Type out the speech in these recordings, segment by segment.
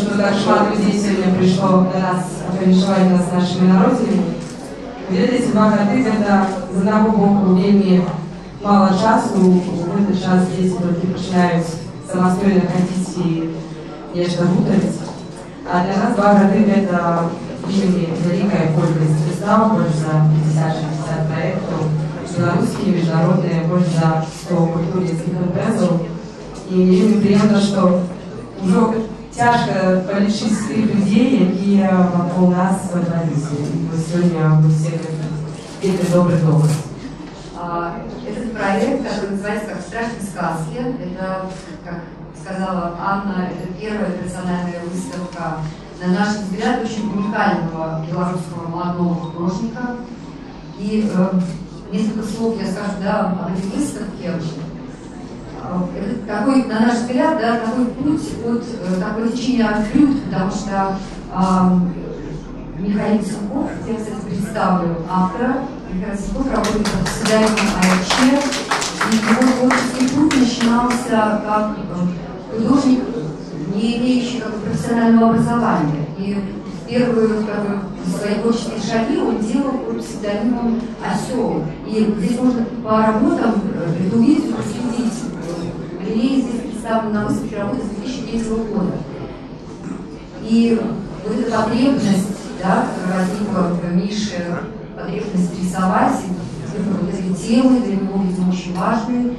что так много людей сегодня пришло для нас, повешивать нас нашими народами. Ведь эти багаты, когда за одного боку времени мало часу, какой-то час здесь только начинают самостоятельно ходить и нечто путать. А для нас багаты это великая польза средства, польза 50-60 проектов, белорусские, международные, польза 100 культурных импрезов. И мне очень приятно, что уже тяжко полечить своих людей, которые вокруг нас собрались. Мы сегодня у всех это добрый долг. Этот проект, который называется как «Страшные сказки», это, как сказала Анна, это первая персональная выставка, на наш взгляд, очень уникального белорусского молодого художника. И несколько слов я скажу, да, об этой выставке. Это такой, на наш взгляд, да, такой путь от такой лечения ар брут, потому что Михаил Циньков, я, кстати, представлю автора, Михаил Циньков работает под псевдонимом АРЧ, и его творческий путь начинался как художник, не имеющий как профессионального образования. И первые свои творческие шаги он делал под псевдонимом «Осел». И здесь можно по работам предугадать и проследить. Галерея здесь представлена на выставке работы с 2003 года. И вот эта потребность, да, возникла в Мише, потребность рисовать, и вот эти темы для него, видимо, очень важные,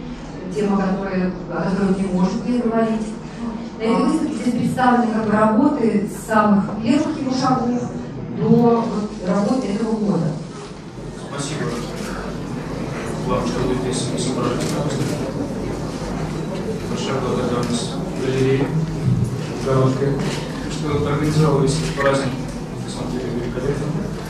тема, о которой он не может не говорить. На этой выставке здесь представлены как бы работы с самых первых его шагов до работы этого года. Спасибо. Главное, что вы здесь собрались на выставке. Большая благодарность галерее Городской, что организовывались праздник. На самом деле великолепно.